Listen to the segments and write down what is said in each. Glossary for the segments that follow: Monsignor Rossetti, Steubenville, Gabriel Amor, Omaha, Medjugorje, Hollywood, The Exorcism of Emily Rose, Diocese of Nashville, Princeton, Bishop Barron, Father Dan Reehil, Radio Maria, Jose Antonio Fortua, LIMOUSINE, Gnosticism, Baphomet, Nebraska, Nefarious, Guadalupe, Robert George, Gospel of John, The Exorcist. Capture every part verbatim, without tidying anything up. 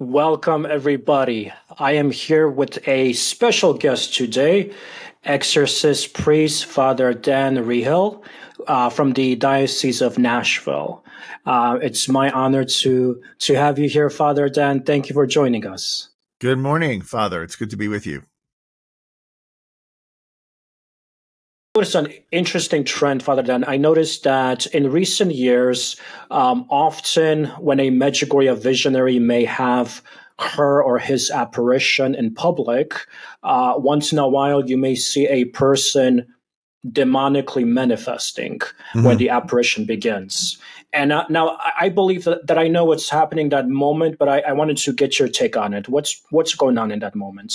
Welcome, everybody. I am here with a special guest today, exorcist priest Father Dan Reehil uh, from the Diocese of Nashville. Uh, it's my honor to to have you here, Father Dan. Thank you for joining us. Good morning, Father. It's good to be with you. I noticed an interesting trend, Father Dan. I noticed that in recent years, um, often when a Medjugorje visionary may have her or his apparition in public, uh, once in a while you may see a person demonically manifesting mm-hmm. when the apparition begins. And uh, now I believe that, that I know what's happening in that moment, but I, I wanted to get your take on it. What's, what's going on in that moment?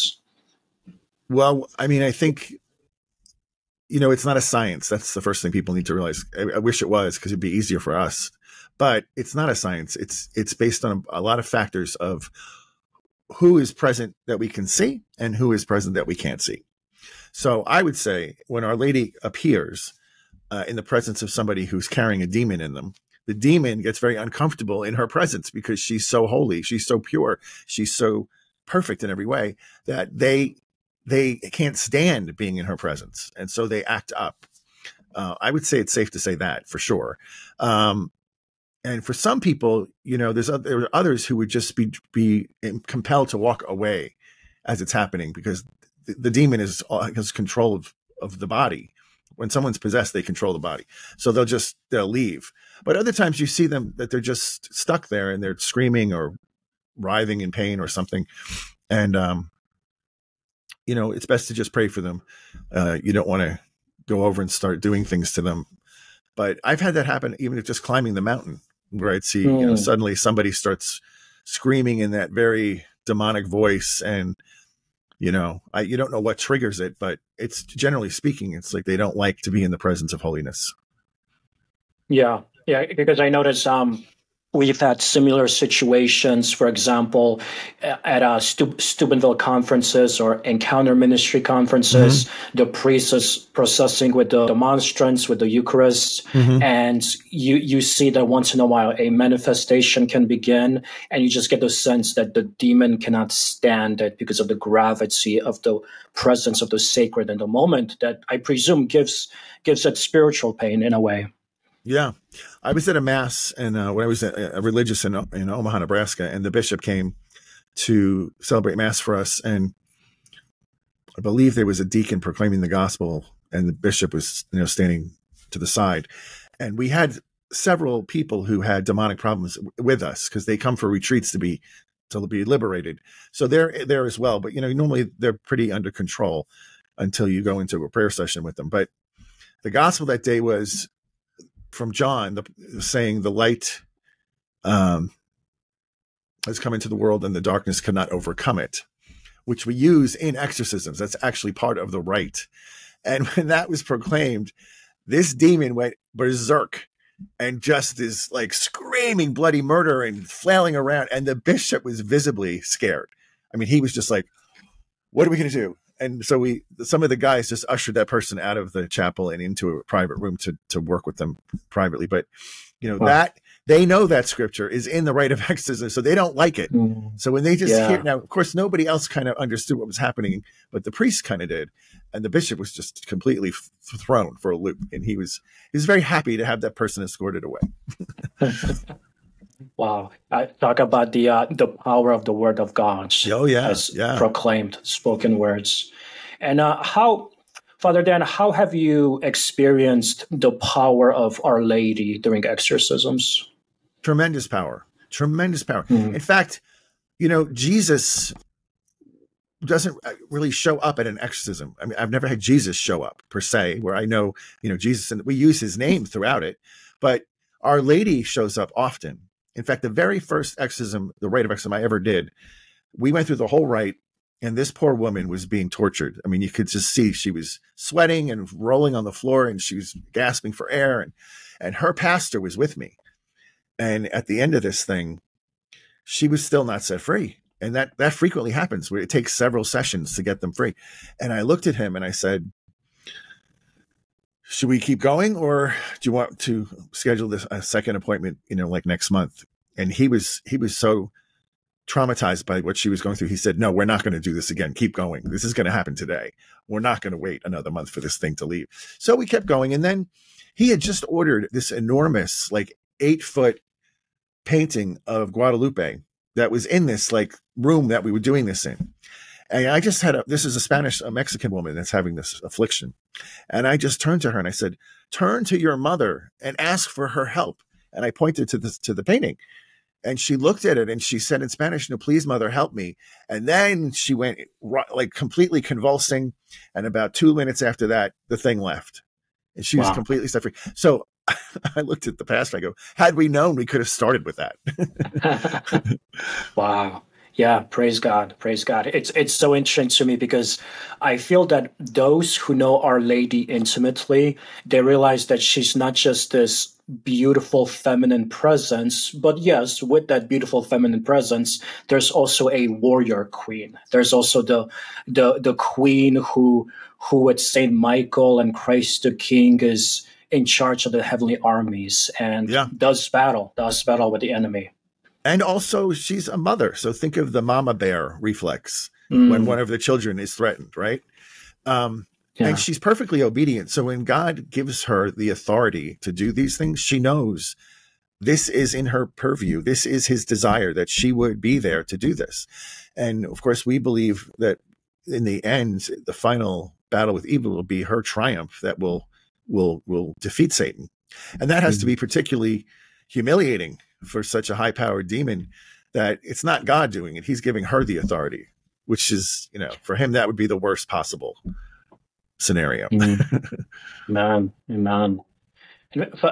Well, I mean, I think... You know, it's not a science. That's the first thing people need to realize. I, I wish it was, because it'd be easier for us, but it's not a science. It's it's based on a, a lot of factors of who is present that we can see and who is present that we can't see. So I would say when Our Lady appears uh, in the presence of somebody who's carrying a demon in them, the demon gets very uncomfortable in her presence because she's so holy, she's so pure, she's so perfect in every way that they they can't stand being in her presence. And so they act up. Uh, I would say it's safe to say that for sure. Um, and for some people, you know, there's other, there are others who would just be, be compelled to walk away as it's happening because the, the demon is, has control of, of the body. When someone's possessed, they control the body. So they'll just, they'll leave. But other times you see them that they're just stuck there and they're screaming or writhing in pain or something. And, um, you know, it's best to just pray for them. Uh, you don't want to go over and start doing things to them. But I've had that happen even if just climbing the mountain where I'd see, mm. you know, suddenly somebody starts screaming in that very demonic voice. And, you know, I, you don't know what triggers it, but it's generally speaking, it's like they don't like to be in the presence of holiness. Yeah. Yeah. Because I noticed, um, we've had similar situations, for example, at uh, Stu Steubenville conferences or encounter ministry conferences, mm-hmm. the priest is processing with the demonstrants, with the Eucharist, mm-hmm. and you, you see that once in a while a manifestation can begin, and you just get the sense that the demon cannot stand it because of the gravity of the presence of the sacred in the moment that I presume gives, gives it spiritual pain in a way. Yeah. I was at a mass and uh, when I was a, a religious in, in Omaha, Nebraska, and the bishop came to celebrate mass for us. And I believe there was a deacon proclaiming the gospel and the bishop was, you know, standing to the side. And we had several people who had demonic problems with us because they come for retreats to be, to be liberated. So they're there as well. But, you know, normally they're pretty under control until you go into a prayer session with them. But the gospel that day was from John, the, saying the light um, has come into the world and the darkness cannot overcome it, which we use in exorcisms. That's actually part of the rite. And when that was proclaimed, this demon went berserk and just is like screaming bloody murder and flailing around. And the bishop was visibly scared. I mean, he was just like, what are we going to do? And so we, some of the guys just ushered that person out of the chapel and into a private room to, to work with them privately. But, you know, wow. that they know that scripture is in the rite of exorcism, so they don't like it. Mm. So when they just yeah. hear, now, of course, nobody else kind of understood what was happening, but the priest kind of did. And the bishop was just completely thrown for a loop. And he was, he was very happy to have that person escorted away. Wow. I talk about the uh, the power of the word of God. Oh, yeah. As yeah. proclaimed spoken words. And uh, how, Father Dan, how have you experienced the power of Our Lady during exorcisms? Tremendous power. Tremendous power. Mm-hmm. In fact, you know, Jesus doesn't really show up at an exorcism. I mean, I've never had Jesus show up per se, where I know, you know, Jesus, and we use his name throughout it, but Our Lady shows up often. In fact, the very first exorcism, the rite of exorcism I ever did, we went through the whole rite, and this poor woman was being tortured. I mean, you could just see she was sweating and rolling on the floor, and she was gasping for air, and, and her pastor was with me. And at the end of this thing, she was still not set free. And that, that frequently happens, where it takes several sessions to get them free. And I looked at him, and I said, should we keep going, or do you want to schedule this a second appointment, you know, like next month? And he was, he was so traumatized by what she was going through, he said, no, we're not going to do this again. Keep going. This is going to happen today. We're not going to wait another month for this thing to leave. So we kept going. And then he had just ordered this enormous, like eight foot painting of Guadalupe that was in this like room that we were doing this in. And I just had a, this is a Spanish, a Mexican woman that's having this affliction. And I just turned to her and I said, turn to your mother and ask for her help. And I pointed to this, to the painting. And she looked at it and she said in Spanish, no, please, mother, help me. And then she went like completely convulsing. And about two minutes after that, the thing left. And she wow. was completely set free. So I looked at the pastor. I go, had we known, we could have started with that. Wow. Yeah. Praise God. Praise God. It's, it's so interesting to me because I feel that those who know Our Lady intimately, they realize that she's not just this beautiful feminine presence, but yes, with that beautiful feminine presence, there's also a warrior queen. There's also the, the, the queen who, who at Saint Michael and Christ the King is in charge of the heavenly armies and yeah. does battle, does battle with the enemy. And also she's a mother. So think of the mama bear reflex mm. when one of the children is threatened, right? Um, yeah. And she's perfectly obedient. So when God gives her the authority to do these things, she knows this is in her purview. This is his desire that she would be there to do this. And of course, we believe that in the end, the final battle with evil will be her triumph that will, will, will defeat Satan. And that has mm. to be particularly humiliating for such a high powered demon, that it's not God doing it. He's giving her the authority, which is, you know, for him, that would be the worst possible scenario. Amen. Amen.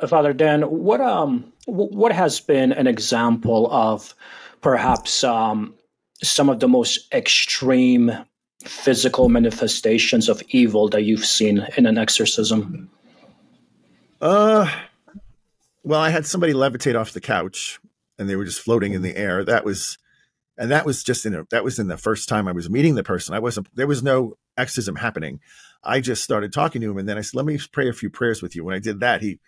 Father Dan, what, um, what has been an example of perhaps, um, some of the most extreme physical manifestations of evil that you've seen in an exorcism? Uh, Well, I had somebody levitate off the couch and they were just floating in the air. That was, and that was just in a, that was in the first time I was meeting the person. I wasn't, there was no exorcism happening. I just started talking to him. And then I said, let me pray a few prayers with you. When I did that, he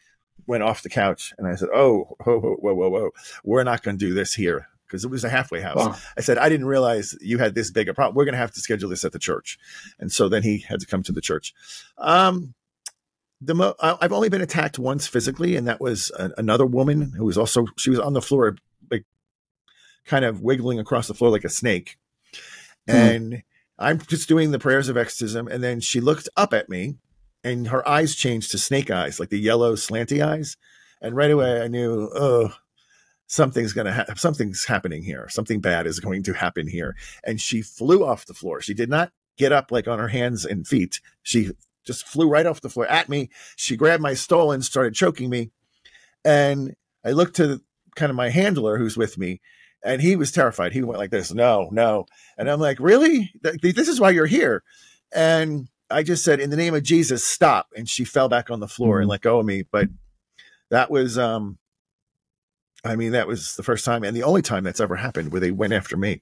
went off the couch and I said, oh, whoa, whoa, whoa, whoa. We're not going to do this here. Cause it was a halfway house. Wow. I said, I didn't realize you had this big a problem. We're going to have to schedule this at the church. And so then he had to come to the church. Um, The mo I've only been attacked once physically, and that was an another woman who was also, she was on the floor, like kind of wiggling across the floor like a snake. Mm-hmm. And I'm just doing the prayers of exorcism. And then she looked up at me and her eyes changed to snake eyes, like the yellow slanty eyes. And right away I knew, oh, something's going to happen. Something's happening here. Something bad is going to happen here. And she flew off the floor. She did not get up like on her hands and feet. She just flew right off the floor at me. She grabbed my stole and started choking me. And I looked to kind of my handler who's with me, and he was terrified. He went like this, no, no. And I'm like, really? This is why you're here? And I just said, in the name of Jesus, stop. And she fell back on the floor and let go of me. But that was, um, I mean, that was the first time and the only time that's ever happened where they went after me.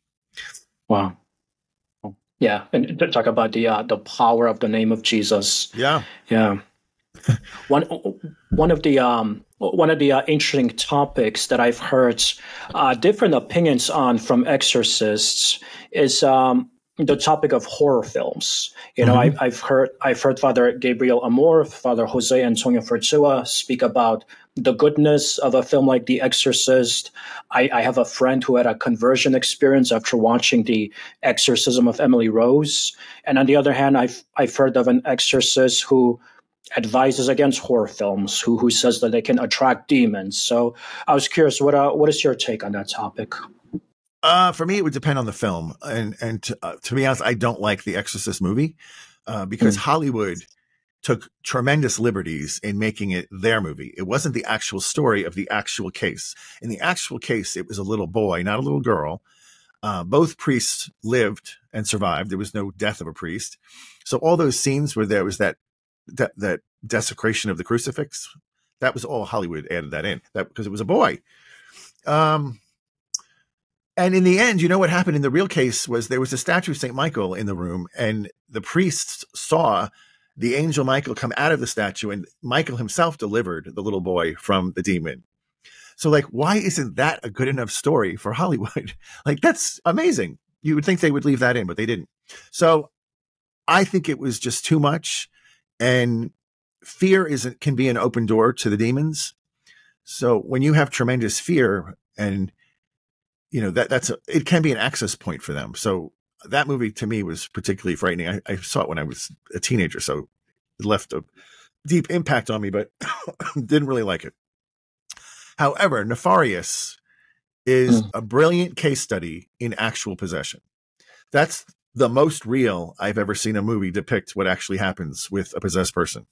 Wow. Yeah, and to talk about the uh, the power of the name of Jesus. Yeah, yeah. One one of the um one of the uh, interesting topics that I've heard uh, different opinions on from exorcists is um the topic of horror films. You know, mm-hmm. I, I've heard I've heard Father Gabriel Amor, Father Jose Antonio Fortua speak about the goodness of a film like The Exorcist. I, I have a friend who had a conversion experience after watching The Exorcism of Emily Rose. And on the other hand, I've, I've heard of an exorcist who advises against horror films, who, who says that they can attract demons. So I was curious, what, uh, what is your take on that topic? Uh, for me, it would depend on the film. And, and to, uh, to be honest, I don't like The Exorcist movie uh, because mm. Hollywood took tremendous liberties in making it their movie. It wasn't the actual story of the actual case. In the actual case, it was a little boy, not a little girl. Uh, both priests lived and survived. There was no death of a priest. So all those scenes where there was that, that, that desecration of the crucifix, that was all Hollywood added that in, that because it was a boy. Um, and in the end, you know what happened in the real case was there was a statue of Saint Michael in the room, and the priests saw the angel Michael come out of the statue, and Michael himself delivered the little boy from the demon. So like, why isn't that a good enough story for Hollywood? Like, that's amazing. You would think they would leave that in, but they didn't. So I think it was just too much. And fear is, can be an open door to the demons. So when you have tremendous fear, and you know, that that's a, it can be an access point for them. So that movie to me was particularly frightening. I, I saw it when I was a teenager, so it left a deep impact on me, but didn't really like it. However, Nefarious is mm. a brilliant case study in actual possession. That's the most real I've ever seen a movie depict what actually happens with a possessed person.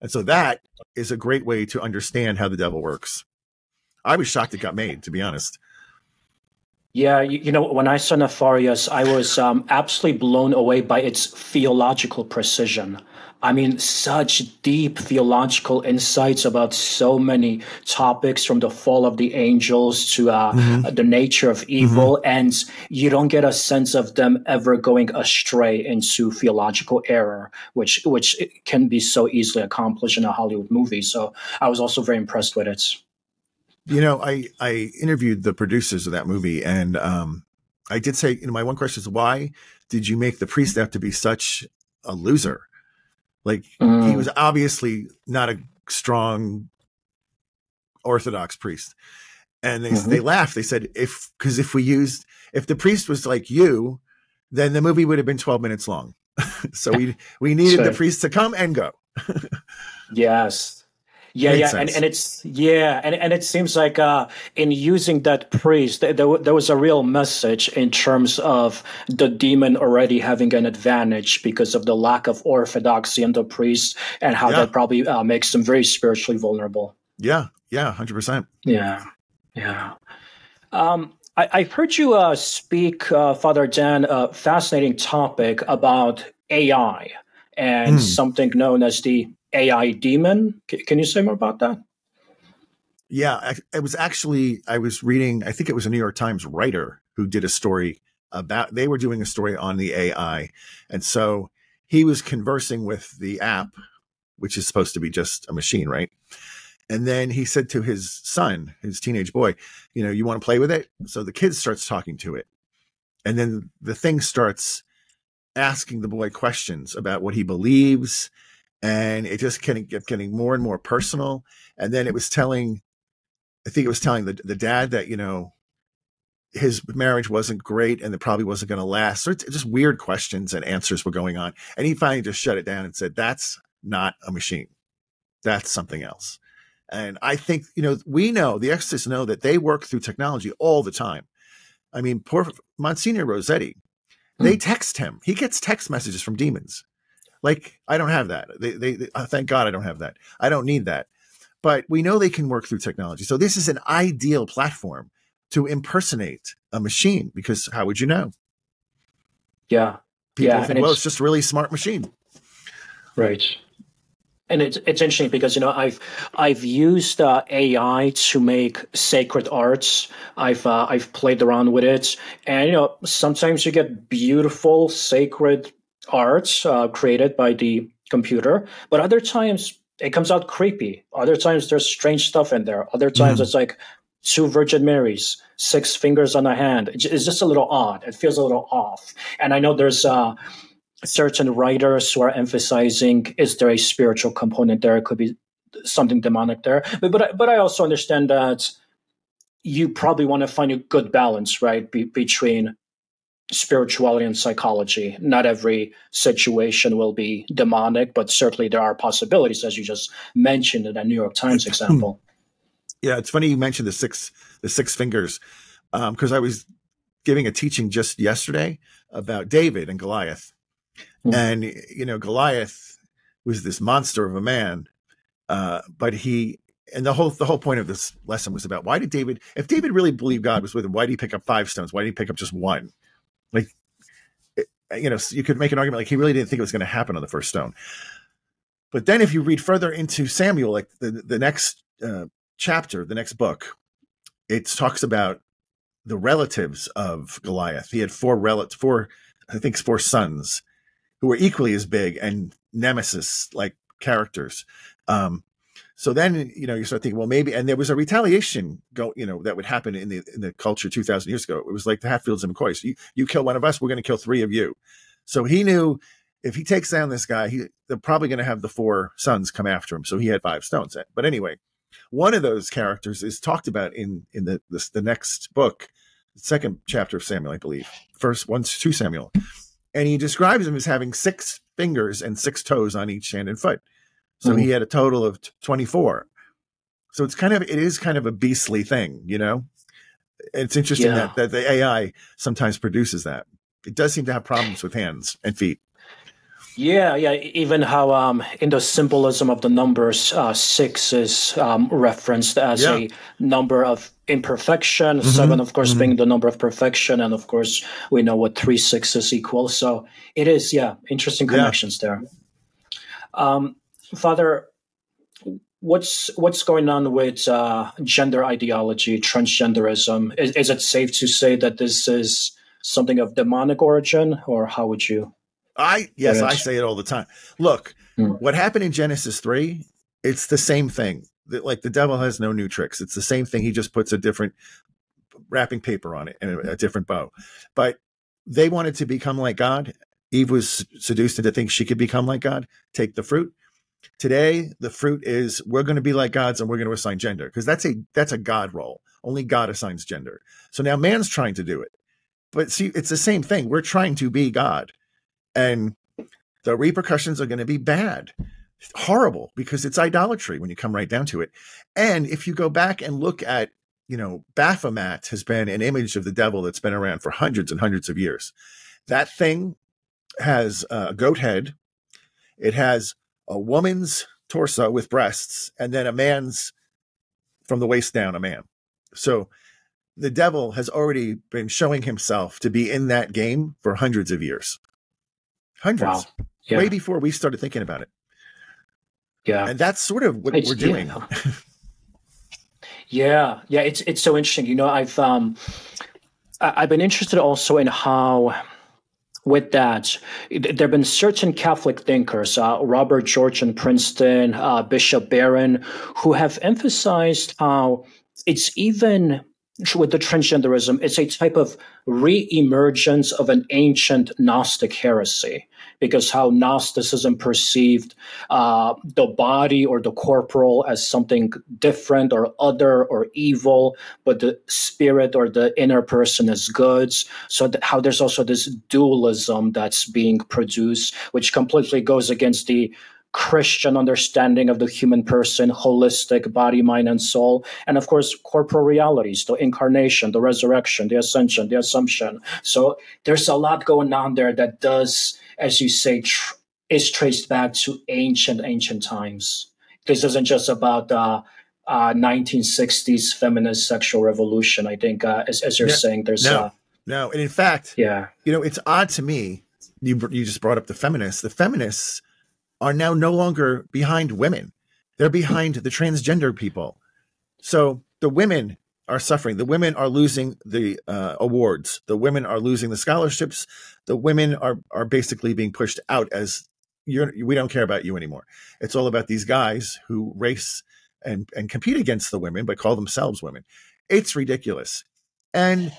And so that is a great way to understand how the devil works. I was shocked it got made, to be honest. Yeah, you, you know, when I saw Nefarious, I was um, absolutely blown away by its theological precision. I mean, such deep theological insights about so many topics, from the fall of the angels to uh, mm-hmm. the nature of evil. Mm-hmm. And you don't get a sense of them ever going astray into theological error, which, which can be so easily accomplished in a Hollywood movie. So I was also very impressed with it. You know, I, I interviewed the producers of that movie, and um, I did say, you know, my one question is, why did you make the priest have to be such a loser? Like, mm. he was obviously not a strong Orthodox priest. And they, mm-hmm. they laughed. They said, if, because if we used, if the priest was like you, then the movie would have been twelve minutes long. So we, we needed sure. the priest to come and go. Yes. Yeah, yeah, and, and it's yeah, and, and it seems like uh, in using that priest, there, there was a real message in terms of the demon already having an advantage because of the lack of orthodoxy in the priest, and how yeah. that probably uh, makes them very spiritually vulnerable. Yeah, yeah, one hundred percent. Yeah, yeah. Um, I, I've heard you uh, speak, uh, Father Dan, a fascinating topic about A I and mm. something known as the A I demon. Can you say more about that? Yeah, it was actually, I was reading, I think it was a New York Times writer who did a story about, they were doing a story on the A I. And so he was conversing with the app, which is supposed to be just a machine, right? And then he said to his son, his teenage boy, you know, you want to play with it? So the kid starts talking to it. And then the thing starts asking the boy questions about what he believes. And it just kept getting more and more personal. And then it was telling, I think it was telling the, the dad that, you know, his marriage wasn't great and it probably wasn't going to last. So it's just weird questions and answers were going on. And he finally just shut it down and said, that's not a machine. That's something else. And I think, you know, we know, the exorcists know that they work through technology all the time. I mean, poor Monsignor Rossetti, mm. they text him. He gets text messages from demons. Like, I don't have that. They, they, they, oh, thank God I don't have that. I don't need that. But we know they can work through technology. So this is an ideal platform to impersonate a machine, because how would you know? Yeah. People yeah. think, well, it's, it's just a really smart machine. Right. And it's, it's interesting because, you know, I've I've used uh, A I to make sacred arts. I've uh, I've played around with it. And, you know, sometimes you get beautiful, sacred arts uh, created by the computer, but other times it comes out creepy. Other times there's strange stuff in there. Other times mm. it's like two Virgin Marys, six fingers on a hand. It's just a little odd. It feels a little off. And I know there's uh, certain writers who are emphasizing, is there a spiritual component there? It could be something demonic there. But but I, but I also understand that you probably want to find a good balance, right, be, between spirituality and psychology. Not every situation will be demonic, but certainly there are possibilities, as you just mentioned in that New York Times example. Yeah, it's funny you mentioned the six the six fingers, because um, I was giving a teaching just yesterday about David and Goliath. Mm-hmm. And, you know, Goliath was this monster of a man, uh, but he, and the whole the whole point of this lesson was about, why did David, if David really believed God was with him, why did he pick up five stones? Why did he pick up just one? Like, you know, you could make an argument like he really didn't think it was going to happen on the first stone. But then if you read further into Samuel, like the, the next uh, chapter, the next book, it talks about the relatives of Goliath. He had four relatives, four, I think four sons who were equally as big and nemesis like characters. Um, So then, you know, you start thinking, well, maybe, and there was a retaliation go, you know, that would happen in the, in the culture two thousand years ago. It was like the Hatfields and McCoys. You, you kill one of us, we're going to kill three of you. So he knew if he takes down this guy, he, they're probably going to have the four sons come after him. So he had five stones. But anyway, one of those characters is talked about in, in the, this, the next book, the second chapter of Samuel, I believe. First one, two Samuel. And he describes him as having six fingers and six toes on each hand and foot. So he had a total of twenty-four. So it's kind of, it is kind of a beastly thing, you know? It's interesting yeah. that, that the A I sometimes produces that. It does seem to have problems with hands and feet. Yeah, yeah. Even how um, in the symbolism of the numbers, uh, six is um, referenced as yeah. a number of imperfection, mm-hmm. seven, of course, mm-hmm. being the number of perfection. And of course, we know what three sixes equal. So it is, yeah, interesting connections yeah. there. Um, Father, what's what's going on with uh, gender ideology, transgenderism? Is, is it safe to say that this is something of demonic origin, or how would you? I yes, I say it all the time. Look, mm. what happened in Genesis three, it's the same thing. Like the devil has no new tricks. It's the same thing. He just puts a different wrapping paper on it and a, a different bow. But they wanted to become like God. Eve was seduced into thinking she could become like God, take the fruit. Today, the fruit is we're going to be like gods and we're going to assign gender, because that's a that's a God role. Only God assigns gender. So now man's trying to do it. But see, it's the same thing. We're trying to be God. And the repercussions are going to be bad, horrible, because it's idolatry when you come right down to it. And if you go back and look at, you know, Baphomet has been an image of the devil that's been around for hundreds and hundreds of years. That thing has a goat head. It has a woman's torso with breasts, and then a man's from the waist down, a man. So the devil has already been showing himself to be in that game for hundreds of years. Hundreds. Wow. Yeah. Way before we started thinking about it. Yeah. And that's sort of what it's, we're doing. Yeah. yeah. Yeah. It's, it's so interesting. You know, I've, um, I've been interested also in how, with that, there have been certain Catholic thinkers, uh, Robert George in Princeton, uh, Bishop Barron, who have emphasized how it's even with the transgenderism, it's a type of re-emergence of an ancient Gnostic heresy, because how Gnosticism perceived uh, the body or the corporal as something different or other or evil, but the spirit or the inner person as good. So th how there's also this dualism that's being produced, which completely goes against the Christian understanding of the human person, holistic body, mind, and soul. And of course, corporal realities, the incarnation, the resurrection, the ascension, the assumption. So there's a lot going on there that does, as you say, tr is traced back to ancient, ancient times. This isn't just about uh, uh, nineteen sixties feminist sexual revolution, I think, uh, as, as you're no, saying. There's no, uh, no. And in fact, yeah. you know, it's odd to me, you, you just brought up the feminists. The feminists are now no longer behind women. They're behind the transgender people. So the women are suffering. The women are losing the uh, awards. The women are losing the scholarships. The women are, are basically being pushed out as, you're, we don't care about you anymore. It's all about these guys who race and, and compete against the women, but call themselves women. It's ridiculous. And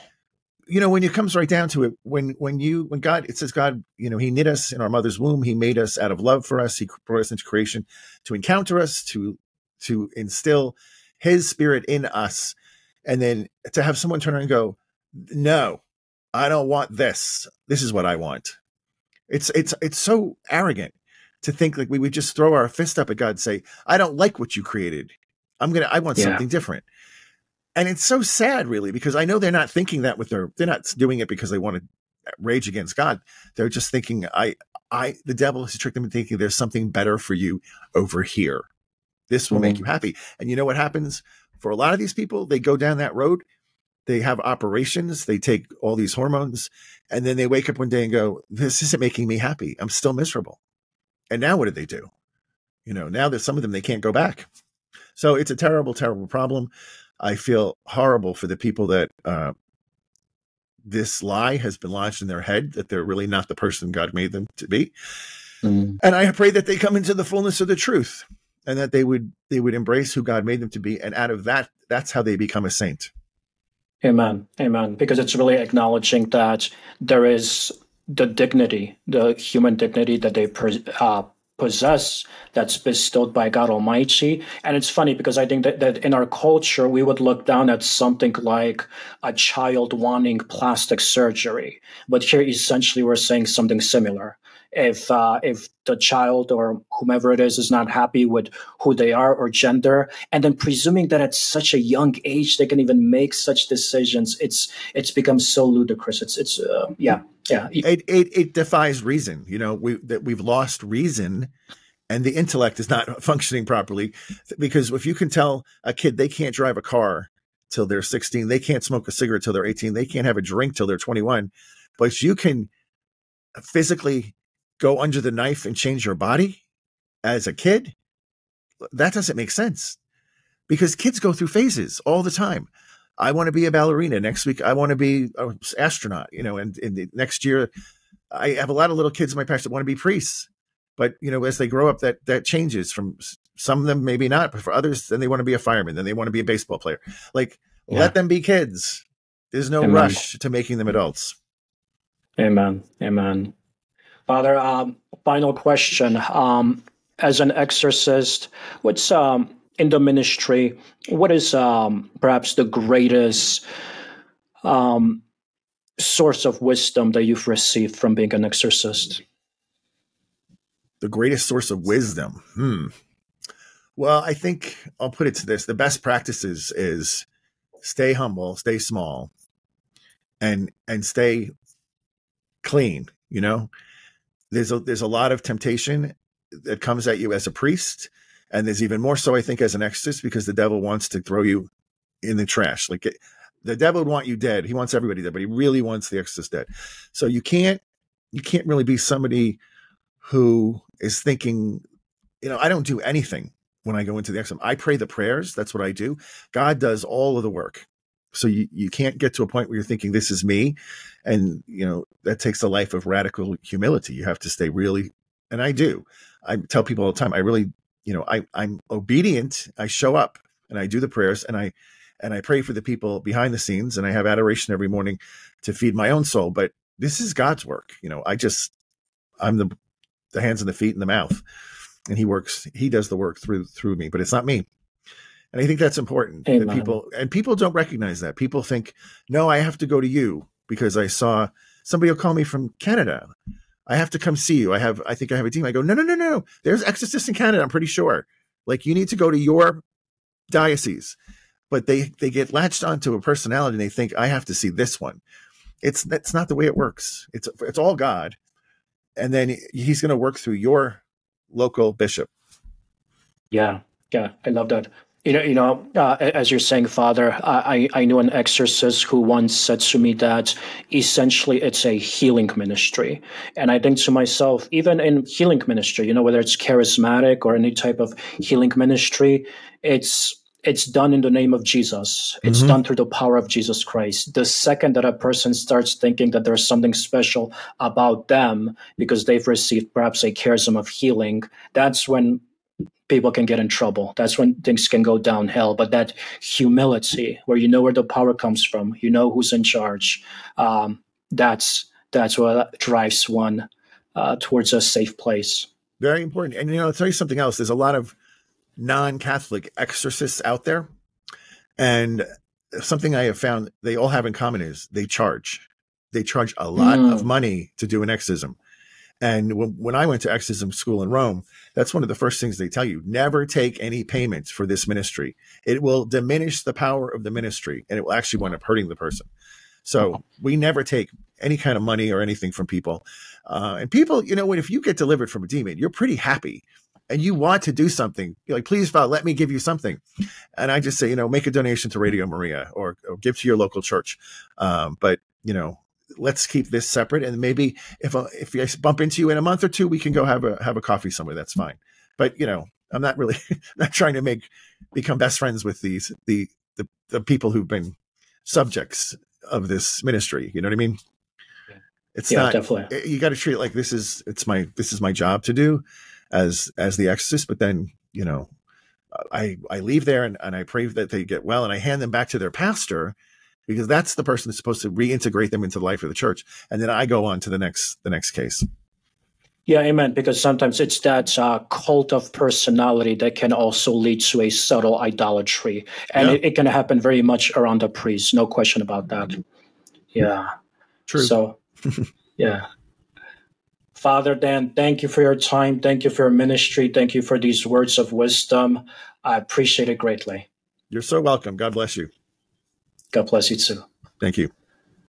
you know, when it comes right down to it, when when you when God, it says God, you know, he knit us in our mother's womb. He made us out of love for us. He brought us into creation to encounter us, to to instill his spirit in us. And then to have someone turn around and go, no, I don't want this. This is what I want. It's it's it's so arrogant to think like we would just throw our fist up at God and say, I don't like what you created. I'm gonna I want yeah. something different. And it's so sad, really, because I know they're not thinking that with their, they're not doing it because they want to rage against God. They're just thinking, I, I, the devil has tricked them into thinking there's something better for you over here. This will mm-hmm. make you happy. And you know what happens for a lot of these people? They go down that road. They have operations. They take all these hormones, and then they wake up one day and go, this isn't making me happy. I'm still miserable. And now what do they do? You know, now there's some of them, they can't go back. So it's a terrible, terrible problem. I feel horrible for the people that uh, this lie has been lodged in their head, that they're really not the person God made them to be. Mm. And I pray that they come into the fullness of the truth. and that they would they would embrace who God made them to be, and out of that, that's how they become a saint. Amen, amen. Because it's really acknowledging that there is the dignity, the human dignity that they uh, possess, that's bestowed by God Almighty. And it's funny because I think that, that in our culture, we would look down at something like a child wanting plastic surgery. But here, essentially, we're saying something similar. If uh, if the child or whomever it is is not happy with who they are or gender, and then presuming that at such a young age they can even make such decisions, it's it's become so ludicrous. It's it's uh, yeah yeah. It, it it defies reason. You know, we that we've lost reason, and the intellect is not functioning properly. Because if you can tell a kid they can't drive a car till they're sixteen, they can't smoke a cigarette till they're eighteen, they can't have a drink till they're twenty-one, but you can physically go under the knife and change your body as a kid, that doesn't make sense, because kids go through phases all the time. I want to be a ballerina. Next week, I want to be an astronaut, you know, and, and next year, I have a lot of little kids in my parish that want to be priests. But, you know, as they grow up, that that changes. From some of them, maybe not, but for others, then they want to be a fireman. Then they want to be a baseball player. Like, yeah. Let them be kids. There's no Amen. rush to making them adults. Amen. Amen. Father, um, final question. Um, as an exorcist, what's um, in the ministry, what is um, perhaps the greatest um, source of wisdom that you've received from being an exorcist? The greatest source of wisdom? Hmm. Well, I think I'll put it to this. The best practices is stay humble, stay small, and and stay clean, you know? There's a, there's a lot of temptation that comes at you as a priest. And there's even more so, I think, as an exorcist, because the devil wants to throw you in the trash. Like it, the devil would want you dead. He wants everybody dead, but he really wants the exorcist dead. So you can't, you can't really be somebody who is thinking, you know, I don't do anything when I go into the exorcism. I pray the prayers. That's what I do. God does all of the work. So you, you can't get to a point where you're thinking, this is me. And, you know, that takes a life of radical humility. You have to stay really, and I do. I tell people all the time, I really, you know, I, I'm obedient. I show up and I do the prayers and I, and I pray for the people behind the scenes, and I have adoration every morning to feed my own soul. But this is God's work. You know, I just, I'm the, the hands and the feet and the mouth, and he works, he does the work through, through me, but it's not me. And I think that's important. Amen. That people, and people don't recognize that. People think, no, I have to go to you because I saw somebody will call me from Canada. I have to come see you. I have, I think I have a team. I go, no, no, no, no, no. There's exorcists in Canada, I'm pretty sure. Like, you need to go to your diocese. But they, they get latched onto a personality and they think, I have to see this one. It's, that's not the way it works. It's, it's all God. And then he's going to work through your local bishop. Yeah. Yeah. I love that. You know, you know, uh, as you're saying, Father, I, I knew an exorcist who once said to me that essentially it's a healing ministry. And I think to myself, even in healing ministry, you know, whether it's charismatic or any type of healing ministry, it's it's done in the name of Jesus. It's mm-hmm. done through the power of Jesus Christ. The second that a person starts thinking that there's something special about them because they've received perhaps a charism of healing, that's when people can get in trouble. That's when things can go downhill. But that humility, where you know where the power comes from, you know who's in charge, um, that's that's what drives one uh, towards a safe place. Very important. And, you know, I'll tell you something else. There's a lot of non-Catholic exorcists out there. And something I have found they all have in common is they charge. They charge a lot mm. of money to do an exorcism. And when, when I went to exorcism school in Rome, that's one of the first things they tell you. Never take any payments for this ministry. It will diminish the power of the ministry, and it will actually wind up hurting the person. So we never take any kind of money or anything from people. Uh, and people, you know, when if you get delivered from a demon, you're pretty happy, and you want to do something. You're like, please, Father, let me give you something. And I just say, you know, make a donation to Radio Maria or, or give to your local church. Um, but, you know, let's keep this separate, and maybe if I, if I bump into you in a month or two, we can go have a have a coffee somewhere. That's fine. But you know, I'm not really not trying to make become best friends with these the the the people who've been subjects of this ministry. You know what I mean? It's yeah, not definitely. It, you got to treat it like this is it's my this is my job to do as as the exorcist. But then you know, I, I leave there and, and I pray that they get well, and I hand them back to their pastor, because that's the person that's supposed to reintegrate them into the life of the church. And then I go on to the next, the next case. Yeah, amen. Because sometimes it's that uh, cult of personality that can also lead to a subtle idolatry. And yeah. it, it can happen very much around the priest. No question about that. Yeah. True. So, yeah. Father Dan, thank you for your time. Thank you for your ministry. Thank you for these words of wisdom. I appreciate it greatly. You're so welcome. God bless you. God bless you too. Thank you.